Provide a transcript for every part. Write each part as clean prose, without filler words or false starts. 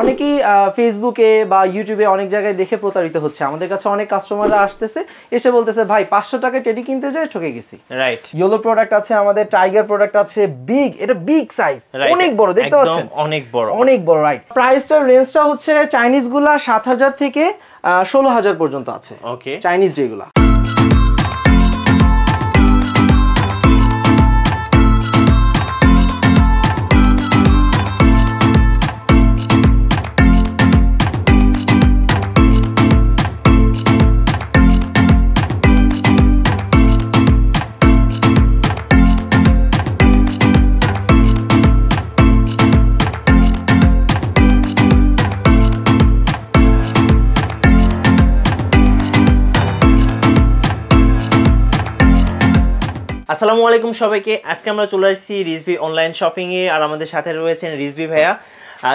অনেকেই ফেসবুকে বা ইউটিউবে অনেক জায়গায় দেখে প্রতারিত হচ্ছে আমাদের কাছে অনেক কাস্টমাররা আসতেছে এসে বলতেছে ভাই 500 টাকায় টেডি কিনতে যায় ঠকে গেছি রাইট ইয়েলো প্রোডাক্ট আছে আমাদের টাইগার প্রোডাক্ট আছে বিগ এটা বিগ সাইজ অনেক বড় দেখতে পাচ্ছেন অনেক বড় রাইট প্রাইসটার রেঞ্জটা হচ্ছে চাইনিজ গুলা 7000 থেকে 16000 পর্যন্ত আছে ওকে চাইনিজ যেগুলা আসসালামু আলাইকুম সবাইকে আজকে আমরা চলে আসছি রিজভি অনলাইন শপিং এ আর আমাদের সাথে রয়েছেন রিজভি ভাইয়া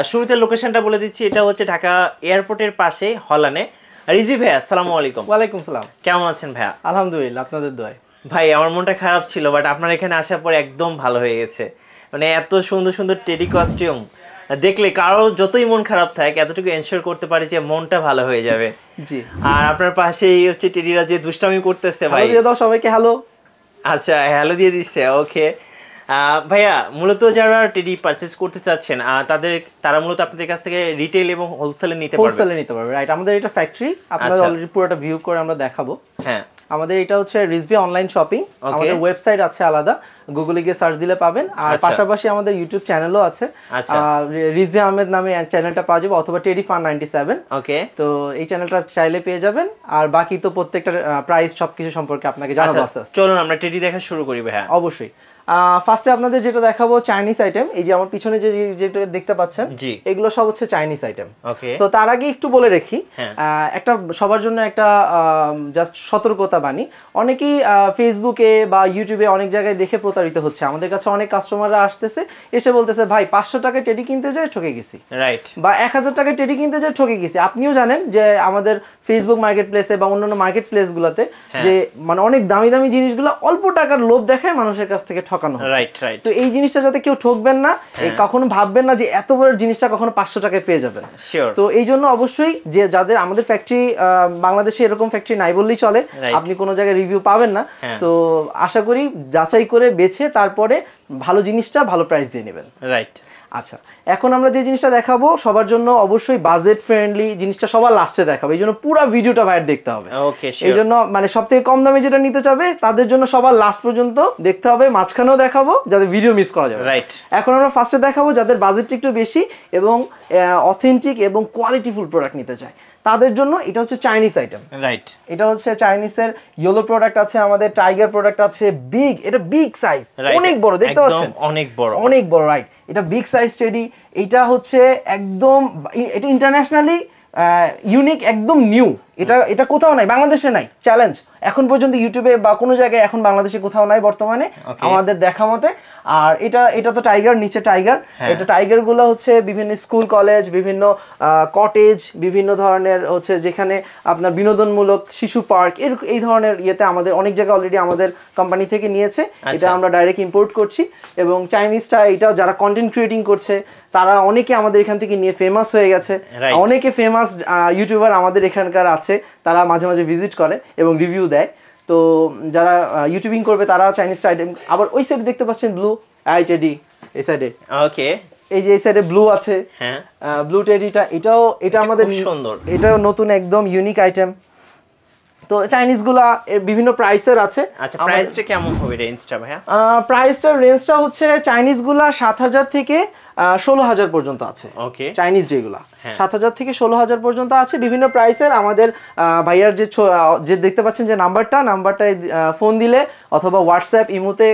শুরুতে লোকেশনটা বলে দিচ্ছি এটা হচ্ছে ঢাকা এয়ারপোর্টের পাশে হলানে রিজভি ভাইয়া আসসালামু আলাইকুম ওয়া আলাইকুম সালাম কেমন আছেন ভাইয়া আলহামদুলিল্লাহ আপনাদের দোয়ায় ভাই আমার মনটা খারাপ ছিল বাট আপনারা এখানে আসার পর একদম ভালো হয়ে গেছে মানে এত সুন্দর সুন্দর টেডি কস্টিউম দেখলে কারো যতই মন খারাপ থাকে এতটুকু এনশিওর করতে পারি যে মনটা ভালো হয়ে যাবে জি আর আপনার পাশেই হচ্ছে টেডিরা যে দুষ্টামি করতেছে ভাই হ্যালো দাও সবাইকে হ্যালো আচ্ছা হ্যালো দিয়ে দিছে ওকে ভাইয়া মূলত যারা টেডি পারচেজ করতে চাচ্ছেন তারা মূলত আপনাদের কাছ থেকে রিটেইল এবং হোলসেলে নিতে পারবে রাইট আমাদের এটা ফ্যাক্টরি আপনারা অলরেডি পুরোটা ভিউ করে আমরা দেখাবো হ্যাঁ আমাদের এটা হচ্ছে রিজভি অনলাইন শপিং আমাদের ওয়েবসাইট আছে আলাদা গুগলে গিয়ে সার্চ দিলে পাবেন আর পাশাপাশি আমাদের ইউটিউব চ্যানেলও আছে রিজভি আহমেদ নামে চ্যানেলটা পাওয়া যাবে অথবা টেডি ফান 97 ওকে তো এই চ্যানেলটা চাইলে পেয়ে যাবেন আর বাকি তো প্রত্যেকটা প্রাইস সবকিছু সম্পর্কে আপনাকে জানাবো চলুন আমরা টেডি দেখা শুরু করি ভাইয়া অবশ্যই ফার্স্টে আপনাদের যেটা দেখাবো চাইনিজ আইটেম এই যে আমার পিছনে যে যেটা দেখতে পাচ্ছেন এগুলো সব হচ্ছে চাইনিজ আইটেম তো তার আগে একটু বলে রাখি একটা সবার জন্য একটা জাস্ট সতর্কতা বাণী অনেকেই ফেসবুকে বা ইউটিউবে অনেক জায়গায় দেখে প্রতারিত হচ্ছে আমাদের কাছে অনেক কাস্টমাররা আসতেছে এসে বলতেছে ভাই 500 টাকায় টেডি কিনতে যায় ঠকে গেছি রাইট বা 1000 টাকায় টেডি কিনতে যায় ঠকে গেছি আপনিও জানেন যে আমাদের ফেসবুক মার্কেটপ্লেসে বা অন্যান্য মার্কেটপ্লেসগুলোতে যে মানে অনেক দামি দামি জিনিসগুলো অল্প টাকার লোভ দেখায় মানুষের কাছ থেকে ঠকানো রাইট রাইট তো এই জিনিসটা যাতে কেউ ঠকবেন না এই কখনো ভাববেন না যে এত বড় জিনিসটা কখনো 500 টাকায় পেয়ে যাবেন তো এইজন্য অবশ্যই যে যাদের আমাদের ফ্যাক্টরি বাংলাদেশে এরকম ফ্যাক্টরি নাই বললেই চলে আপনি কোনো জায়গায় রিভিউ পাবেন না তো আশা করি যাচাই করে বেছে তারপরে ভালো জিনিসটা ভালো প্রাইস দিয়ে নেবেন রাইট আচ্ছা এখন আমরা যে জিনিসটা দেখাবো সবার জন্য অবশ্যই বাজেট ফ্রেন্ডলি জিনিসটা সবার লাস্টে দেখাবো এইজন্য পুরো ভিডিওটা বাইরে দেখতে হবে ওকে এইজন্য মানে সবথেকে কম দামে যেটা নিতে চাবে তাদের জন্য সবার লাস্ট পর্যন্ত দেখতে হবে মাঝখানেও দেখাবো যাতে ভিডিও মিস করা যাবে রাইট এখন আমরা ফার্স্টে দেখাবো যাদের বাজেট একটু বেশি এবং অথেন্টিক এবং কোয়ালিটিফুল প্রোডাক্ট নিতে চায় তাদের জন্য এটা হচ্ছে চাইনিজ আইটেম রাইট এটা হচ্ছে চাইনিজের ইয়েলো প্রোডাক্ট আছে আমাদের টাইগার প্রোডাক্ট আছে বিগ এটা বিগ সাইজ অনেক বড় দেখতে পাচ্ছেন অনেক বড় রাইট এটা বিগ সাইজ টেডি এটা হচ্ছে একদম এটা ইন্টারন্যাশনালি ইউনিক একদম নিউ এটা এটা কোথাও নাই বাংলাদেশে নাই চ্যালেঞ্জ এখন পর্যন্ত ইউটিউবে বা কোনো জায়গায় এখন বাংলাদেশে কোথাও নাই বর্তমানে আমাদের দেখা মতে আর এটা এটা তো টাইগার নিচে টাইগার এটা টাইগারগুলো হচ্ছে বিভিন্ন স্কুল কলেজ বিভিন্ন কটেজ বিভিন্ন ধরনের হচ্ছে যেখানে আপনার বিনোদনমূলক শিশু পার্ক এই ধরনের ইয়েতে আমাদের অনেক জায়গায় অলরেডি আমাদের কোম্পানি থেকে নিয়েছে এটা আমরা ডাইরেক্ট ইম্পোর্ট করছি এবং চাইনিজটা এটা যারা কন্টেন্ট ক্রিয়েটিং করছে তারা অনেকে আমাদের এখান থেকে নিয়ে ফেমাস হয়ে গেছে অনেকে ফেমাস ইউটিউবার আমাদের এখানকার আছে তারা মাঝে মাঝে ভিজিট করে এবং রিভিউ দেয় তো যারা ইউটিউবিং করবে তারা চাইনিজ আইটেম আবার ওই সাইডে দেখতে পাচ্ছেন ব্লু আই টেডি এই সাইডে ওকে এই যে এই সাইডে ব্লু আছে হ্যাঁ ব্লু টেডিটা এটাও এটা আমাদের সুন্দর এটাও নতুন একদম ইউনিক আইটেম তো চাইনিজগুলা বিভিন্ন প্রাইসের আছে আচ্ছা প্রাইসটা কেমন হবে রেঞ্জটা ভাইয়া প্রাইসটার রেঞ্জটা হচ্ছে চাইনিজগুলা 7000 থেকে 16000 পর্যন্ত আছে ওকে চাইনিজ যেগুলা 7000 থেকে 16000 পর্যন্ত আছে বিভিন্ন প্রাইসের আমাদের ভাইয়ার যে দেখতে পাচ্ছেন যে নাম্বারটা ফোন দিলে অথবা WhatsApp ইমোতে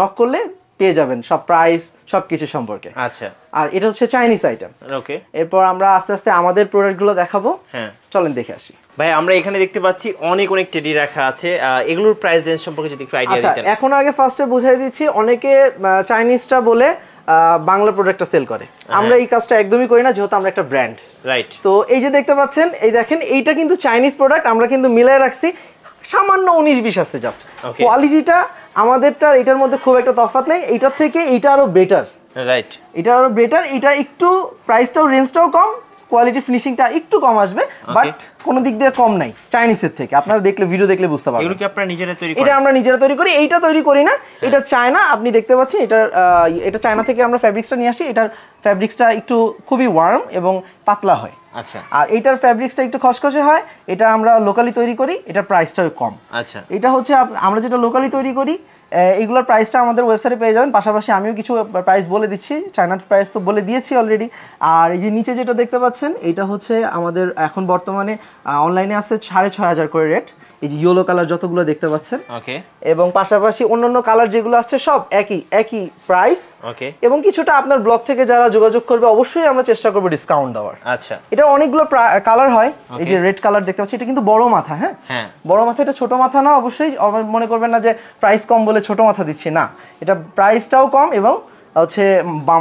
নক করলে পেয়ে যাবেন সব প্রাইস সবকিছু সম্পর্কে আচ্ছা আর এটা হচ্ছে চাইনিজ আইটেম ওকে এরপর আমরা আস্তে আস্তে আমাদের প্রোডাক্টগুলো দেখাবো হ্যাঁ চলেন দেখে আসি ভাই আমরা এখানে দেখতে পাচ্ছি অনেক অনেক টেডি রাখা আছে এগুলোর প্রাইস রেঞ্জ সম্পর্কে যদি একটু আইডিয়া দিতেন আচ্ছা এখন আগে ফার্স্টে বুঝাই দিচ্ছি অনেকে চাইনিজটা বলে বাংলা প্রোডাক্টটা সেল করে আমরা এই কাজটা একদমই করি না যেহেতু আমরা একটা ব্র্যান্ড রাইট তো এই যে দেখতে পাচ্ছেন এই দেখেন এইটা কিন্তু চাইনিজ প্রোডাক্ট আমরা কিন্তু মিলায়ে রাখছি সামান্য 19-20 আছে জাস্ট কোয়ালিটিটা আমাদেরটার এটার মধ্যে খুব একটা তফাৎ নেই এটার থেকে এটা আরো বেটার রাইট এটা আরো বেটার এটা একটু প্রাইসটাও রেঞ্জটাও কম কোয়ালিটি ফিনিশিংটা একটু কম আসবে বাট কোন দিক দিয়ে কম নাই চাইনিজের থেকে আপনারা দেখলে ভিডিও দেখলে বুঝতে পারবেন এগুলো কি আপনারা নিজেরা তৈরি করেন এটা আমরা নিজেরা তৈরি করি এইটা তৈরি করি না এটা চায়না আপনি দেখতে পাচ্ছেন এটা এটা চায়না থেকে আমরা ফ্যাব্রিক্সটা নিয়ে আসি এটার ফ্যাব্রিক্সটা একটু খুবই ওয়ার্ম এবং পাতলা হয় আচ্ছা আর এটার ফ্যাব্রিক্সটা একটু খসখসে হয় এটা আমরা লোকালি তৈরি করি এটা প্রাইসটাও কম আচ্ছা এটা হচ্ছে আমরা যেটা লোকালি তৈরি করি এগুলোর প্রাইসটা আমাদের ওয়েবসাইটে পেয়ে যাবেন পাশাপাশি আমিও কিছু প্রাইস বলে দিচ্ছি চায়নার প্রাইস তো বলে দিয়েছি অলরেডি আর এই যে নিচে যেটা দেখতে পাচ্ছেন এটা হচ্ছে আমাদের এখন বর্তমানে অনলাইনে আছে ৬,৫০০ করে রেট এই যে ইয়েলো কালার যতগুলো দেখতে পাচ্ছেন ওকে এবং পাশাপাশি অন্যান্য কালার যেগুলো আছে সব একই প্রাইস ওকে এবং কিছুটা আপনার ব্লগ থেকে যারা যোগাযোগ করবে অবশ্যই আমরা চেষ্টা করব ডিসকাউন্ট দেওয়ার আচ্ছা এটা অনেকগুলো কালার হয় এই যে রেড কালার দেখতে পাচ্ছেন এটা কিন্তু বড় মাথা হ্যাঁ হ্যাঁ বড় মাথা এটা ছোট মাথা না অবশ্যই মনে করবেন না যে প্রাইস কম বলে ছোট মাথা দিচ্ছি না এটা প্রাইসটাও কম এবং হচ্ছে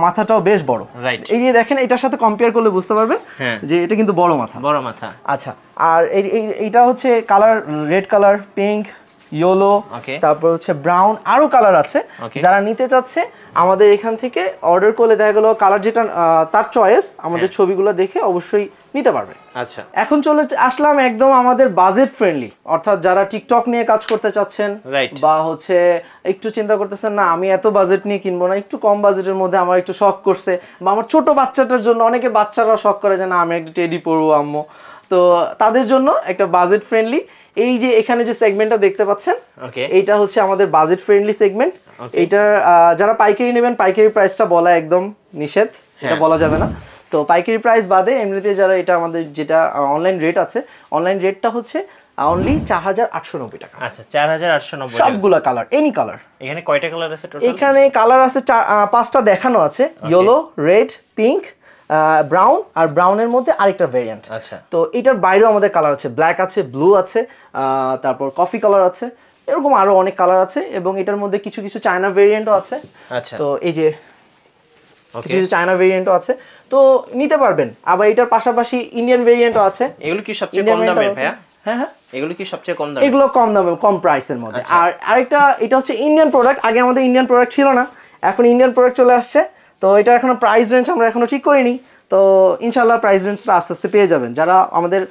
মাথাটাও বেশ বড় রাইট এই যে দেখেন এটার সাথে কম্পেয়ার করলে বুঝতে পারবেন যে এটা কিন্তু বড় মাথা আচ্ছা আর এইটা হচ্ছে colour red colour pink yellow তারপর হচ্ছে ব্রাউন আরো কালার আছে যারা নিতে চাচ্ছে আমাদের এখান থেকে অর্ডার করলে দেখা গেল কালার যেটা তার চয়েস আমাদের ছবিগুলো দেখে অবশ্যই নিতে পারবে আচ্ছা এখন চলে আসলাম একদম আমাদের বাজেট ফ্রেন্ডলি অর্থাৎ যারা টিকটক নিয়ে কাজ করতে চাচ্ছেন বা হচ্ছে একটু চিন্তা করতেছেন না আমি এত বাজেট নিয়ে কিনবো না একটু কম বাজেটের মধ্যে আমার একটু শখ করছে বা আমার ছোট বাচ্চাটার জন্য অনেকে বাচ্চারা শখ করে যে না আমি একটা টেডি পরবো আম্মু তো তাদের জন্য একটা বাজেট ফ্রেন্ডলি এই যে এখানে যে সেগমেন্টটা দেখতে পাচ্ছেন ওকে এটা হচ্ছে আমাদের বাজেট ফ্রেন্ডলি সেগমেন্ট এটা যারা পাইকারি নেবেন পাইকারি প্রাইসটা বলা একদম নিষেধ এটা বলা যাবে না তো পাইকারি প্রাইস বাদে এমনিতে যারা এটা আমাদের যেটা অনলাইন রেট আছে অনলাইন রেটটা হচ্ছে অনলি ৪,৮৯০ টাকা আচ্ছা ৪,৮৯০ সবগুলা কালার এনি কালার এখানে কয়টা কালার আছে টোটাল এখানে কালার আছে ৫টা দেখানো আছে ইয়েলো রেড পিঙ্ক ব্রাউন আর ব্রাউনের মধ্যে আরেকটা ভেরিয়েন্ট আচ্ছা তো এটার বাইরেও আমাদের কালার আছে ব্ল্যাক আছে ব্লু আছে তারপর কফি কালার আছে এরকম আরো অনেক কালার আছে এবং এটার মধ্যে কিছু কিছু চায়না ভেরিয়েন্টও আছে আচ্ছা তো এই যে কিছু চায়না ভেরিয়েন্টও আছে তো নিতে পারবেন আবার এটার পাশাপাশি ইন্ডিয়ান ভেরিয়েন্টও আছে এগুলো কি সবচেয়ে কম দামে ভাইয়া হ্যাঁ হ্যাঁ এগুলো কি সবচেয়ে কম দামে এগুলো কম দামে কম প্রাইসের মধ্যে আর আরেকটা এটা হচ্ছে ইন্ডিয়ান প্রোডাক্ট আগে আমাদের ইন্ডিয়ান প্রোডাক্ট ছিল না এখন ইন্ডিয়ান প্রোডাক্ট চলে আসছে তো এটা এখনো প্রাইস রেঞ্জ আমরা এখনো ঠিক করিনি তো ইনশাআল্লাহ প্রাইস রেঞ্জটা আস্তে আস্তে পেয়ে যাবেন যারা আমাদের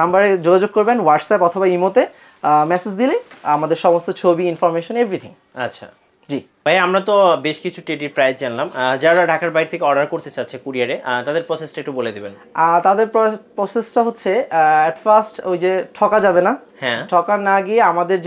নাম্বারে যোগাযোগ করবেন হোয়াটসঅ্যাপ অথবা ইমোতে মেসেজ দিলে আমাদের সমস্ত ছবি ইনফরমেশন এভরিথিং আচ্ছা জি ভাই আমরা তো বেশ কিছু টেডির প্রাইস জানলাম যারা ঢাকার বাইরে থেকে অর্ডার করতে চাচ্ছে কুরিয়ারে তাদের প্রসেসটা একটু বলে দিবেন তাদের প্রসেসটা হচ্ছে অ্যাট ফার্স্ট ওই যে ঠকা যাবে না হ্যাঁ ঠকা না গিয়ে আমাদের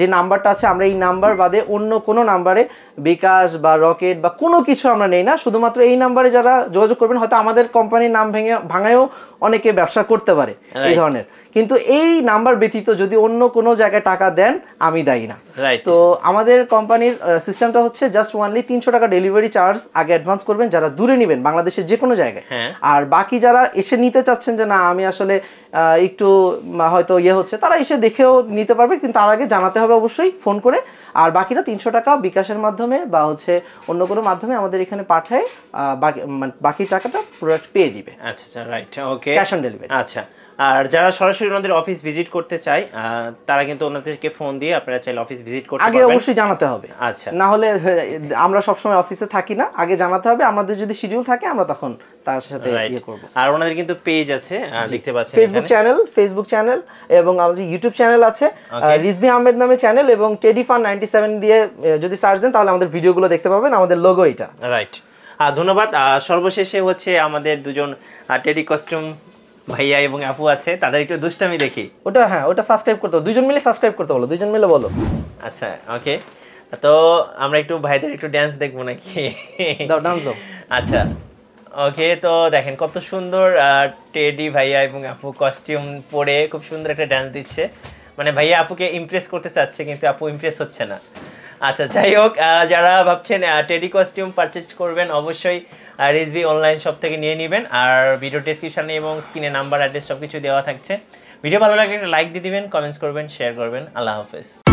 যে নাম্বারটা আছে আমরা এই নাম্বার বাদে অন্য কোনো নাম্বারে বিকাশ বা রকেট বা কোনো কিছু আমরা নেই না শুধুমাত্র এই নাম্বারে যারা যোগাযোগ করবেন হয়তো আমাদের কোম্পানির নাম ভাঙায়ও অনেকে ব্যবসা করতে পারে এই ধরনের কিন্তু এই নাম্বার ব্যতীত যদি অন্য কোনো জায়গায় টাকা দেন আমি দায়ী না তো আমাদের কোম্পানির সিস্টেমটা হচ্ছে জাস্ট ওয়ানলি ৩০০ টাকা ডেলিভারি চার্জ আগে অ্যাডভান্স করবেন যারা দূরে নেবেন বাংলাদেশের যে কোনো জায়গায় আর বাকি যারা এসে নিতে চাচ্ছেন যে না আমি আসলে একটু হয়তো ইয়ে হচ্ছে তারা এসে দেখেও নিতে পারবে কিন্তু তার আগে জানাতে হবে অবশ্যই ফোন করে আর বাকিটা ৩০০ টাকা বিকাশের মাধ্যমে বা হচ্ছে অন্য কোনো মাধ্যমে আমাদের এখানে পাঠায় বাকি টাকাটা প্রোডাক্ট পেয়ে দিবে আচ্ছা আচ্ছা right okay cash on delivery আচ্ছা আর যারা সরাসরি ওনাদের অফিস ভিজিট করতে চায় তারা কিন্তু ওনাদেরকে ফোন দিয়ে আপনারা চাইলে অফিস ভিজিট করতে পারবেন আগে অবশ্যই জানাতে হবে আচ্ছা না হলে আমরা সব সময় অফিসে থাকি না আগে জানাতে হবে আমাদের যদি শিডিউল থাকে আমরা তখন তার সাথে ইয়ে করব আর ওনাদের কিন্তু পেজ আছে দেখতে পাচ্ছেন এখানে ফেসবুক চ্যানেল এবং আমাদের ইউটিউব চ্যানেল আছে রিজভি আহমেদ নামে চ্যানেল এবং টেডি ফান 97 দিয়ে যদি সার্চ দেন তাহলে আমাদের ভিডিওগুলো দেখতে পাবেন আমাদের লোগো এটা রাইট ধন্যবাদ সর্বশেষে হচ্ছে আমাদের দুজন টেডি কস্টিউম ভাইয়া এবং আপু আছে তাদের একটু দুষ্টামি দেখি ওটা হ্যাঁ ওটা সাবস্ক্রাইব করতে দুজন মিলে সাবস্ক্রাইব করতে বলো দুজন মিলে বলো আচ্ছা ওকে তো আমরা একটু ভাইদের একটু ডান্স দেখবো নাকি দাও ডান্স দাও আচ্ছা ওকে তো দেখেন কত সুন্দর টেডি ভাইয়া এবং আপু কস্টিউম পরে খুব সুন্দর একটা ডান্স দিচ্ছে মানে ভাইয়া আপুকে ইমপ্রেস করতে চাচ্ছে কিন্তু আপু ইমপ্রেস হচ্ছে না আচ্ছা যাই হোক যারা ভাবছেন টেডি কস্টিউম পারচেজ করবেন অবশ্যই রিজভি অনলাইন শপ থেকে নিয়ে নেবেন আর ভিডিও ডেসক্রিপশানে এবং স্ক্রিনে নাম্বার অ্যাড্রেস সব কিছু দেওয়া থাকছে ভিডিও ভালো লাগলে একটা লাইক দিয়ে দিবেন কমেন্টস করবেন শেয়ার করবেন আল্লাহ হাফেজ